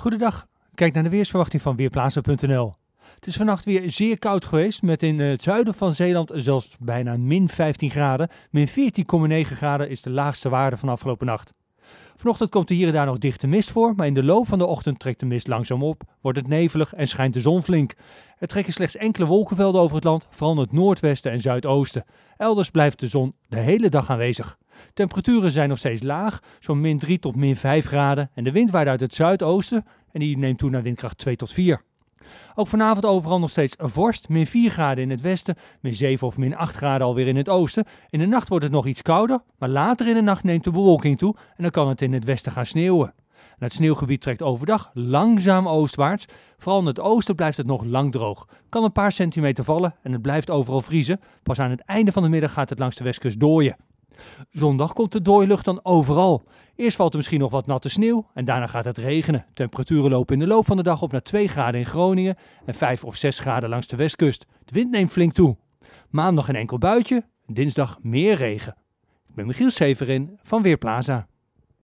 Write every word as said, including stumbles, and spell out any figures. Goedendag, kijk naar de weersverwachting van Weerplaza punt n l. Het is vannacht weer zeer koud geweest met in het zuiden van Zeeland zelfs bijna min vijftien graden. Min veertien komma negen graden is de laagste waarde van afgelopen nacht. Vanochtend komt er hier en daar nog dichte mist voor, maar in de loop van de ochtend trekt de mist langzaam op, wordt het nevelig en schijnt de zon flink. Er trekken slechts enkele wolkenvelden over het land, vooral in het noordwesten en zuidoosten. Elders blijft de zon de hele dag aanwezig. Temperaturen zijn nog steeds laag, zo'n min drie tot min vijf graden en de wind waait uit het zuidoosten en die neemt toe naar windkracht twee tot vier. Ook vanavond overal nog steeds vorst, min vier graden in het westen, min zeven of min acht graden alweer in het oosten. In de nacht wordt het nog iets kouder, maar later in de nacht neemt de bewolking toe en dan kan het in het westen gaan sneeuwen. En het sneeuwgebied trekt overdag langzaam oostwaarts. Vooral in het oosten blijft het nog lang droog. Kan een paar centimeter vallen en het blijft overal vriezen. Pas aan het einde van de middag gaat het langs de westkust dooien. Zondag komt de dooilucht dan overal. Eerst valt er misschien nog wat natte sneeuw en daarna gaat het regenen. Temperaturen lopen in de loop van de dag op naar twee graden in Groningen en vijf of zes graden langs de westkust. De wind neemt flink toe. Maandag een enkel buitje, dinsdag meer regen. Ik ben Michiel Severin van Weerplaza.